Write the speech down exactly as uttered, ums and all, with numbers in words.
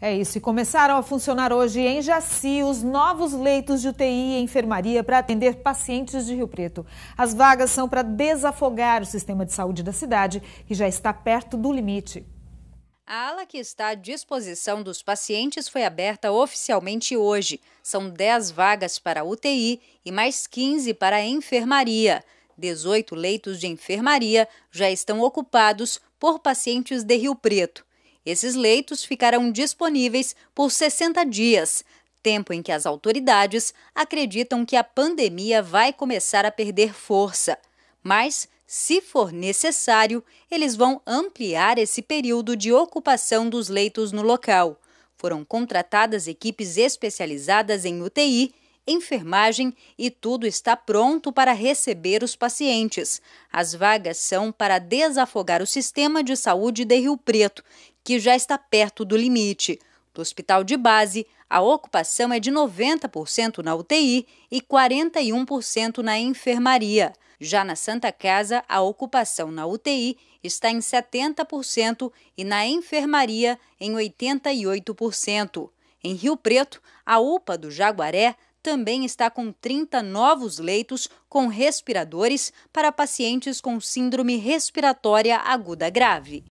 É isso, e começaram a funcionar hoje em Jaci os novos leitos de U T I e enfermaria para atender pacientes de Rio Preto. As vagas são para desafogar o sistema de saúde da cidade, que já está perto do limite. A ala que está à disposição dos pacientes foi aberta oficialmente hoje. São dez vagas para U T I e mais quinze para a enfermaria. dezoito leitos de enfermaria já estão ocupados por pacientes de Rio Preto. Esses leitos ficarão disponíveis por sessenta dias, tempo em que as autoridades acreditam que a pandemia vai começar a perder força. Mas, se for necessário, eles vão ampliar esse período de ocupação dos leitos no local. Foram contratadas equipes especializadas em U T I, enfermagem e tudo está pronto para receber os pacientes. As vagas são para desafogar o sistema de saúde de Rio Preto, que já está perto do limite. Do hospital de base, a ocupação é de noventa por cento na U T I e quarenta e um por cento na enfermaria. Já na Santa Casa, a ocupação na U T I está em setenta por cento e na enfermaria em oitenta e oito por cento. Em Rio Preto, a U P A do Jaguaré também está com trinta novos leitos com respiradores para pacientes com síndrome respiratória aguda grave.